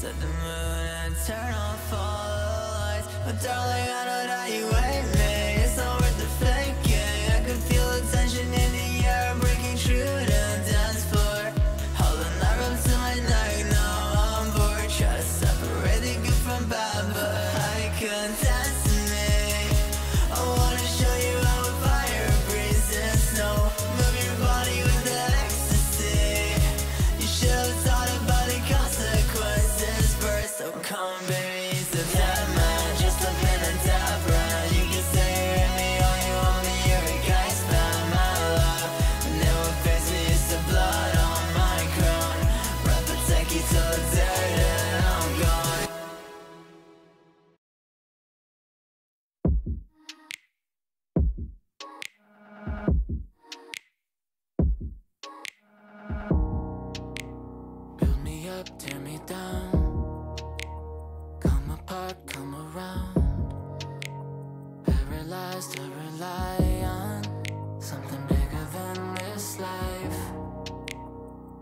Set the mood and turn off all the lights. But darling, I know that you hate me. It's not worth the faking. I can feel the tension in the air, breaking through the dance floor. Holding that rope to my neck, now I'm bored. Try to separate the good from bad, but I couldn't. Dance to me, I wanna show you how a fire breathes in snow. Move your body with that ecstasy. You should've thought about the consequences. So come baby, use the dead man, just a Benadabra. You can say you hate me all you want me, you're a guy's man, my love. And it will face me, it's the blood on my crown. Wrap a techie till the dirt and I'm gone. Build me up, tear me down. Come around, paralyzed to rely on something bigger than this life.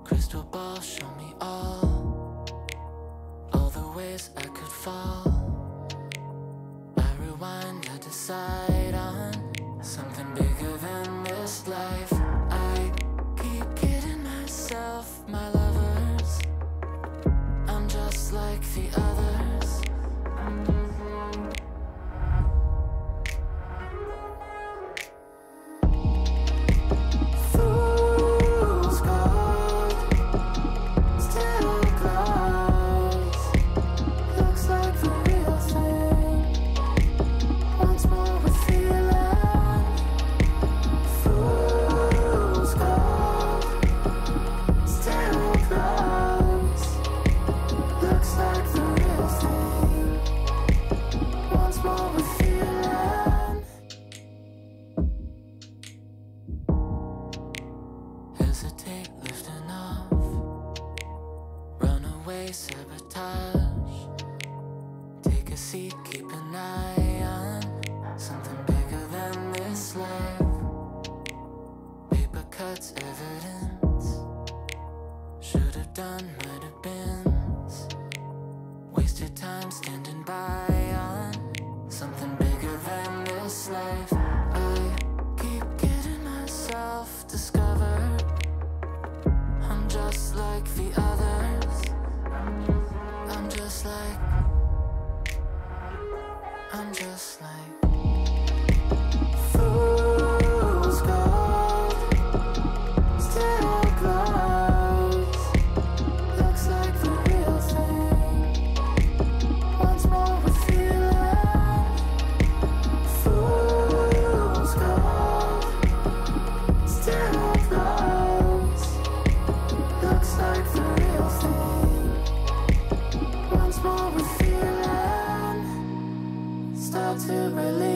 Crystal ball, show me all the ways I could fall. I rewind, I decide on something bigger than this life. I keep kidding myself, my lovers, I'm just like the others. Really?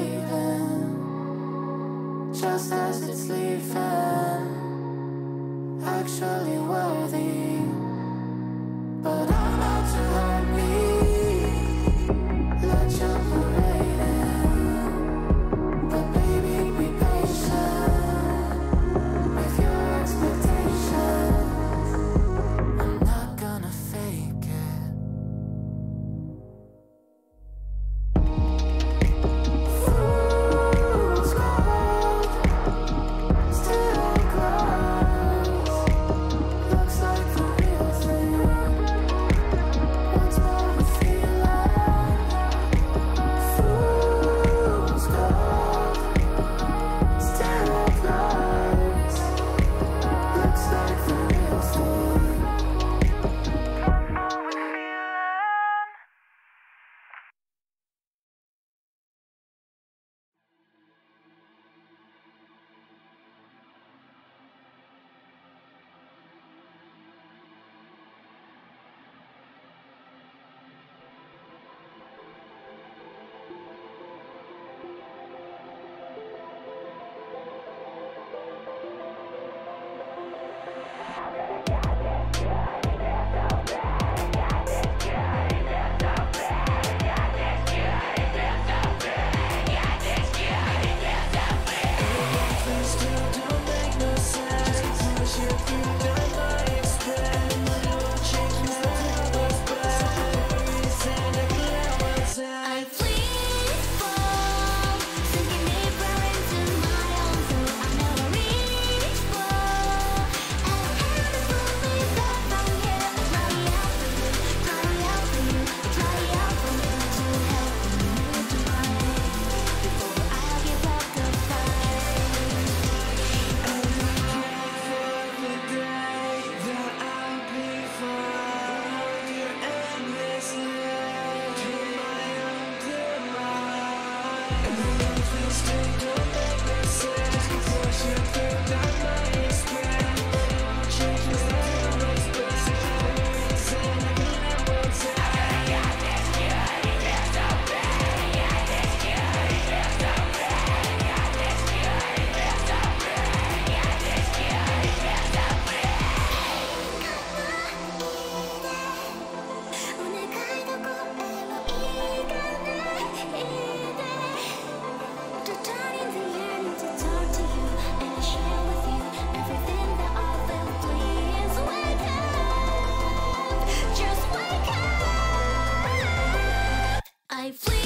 I flee.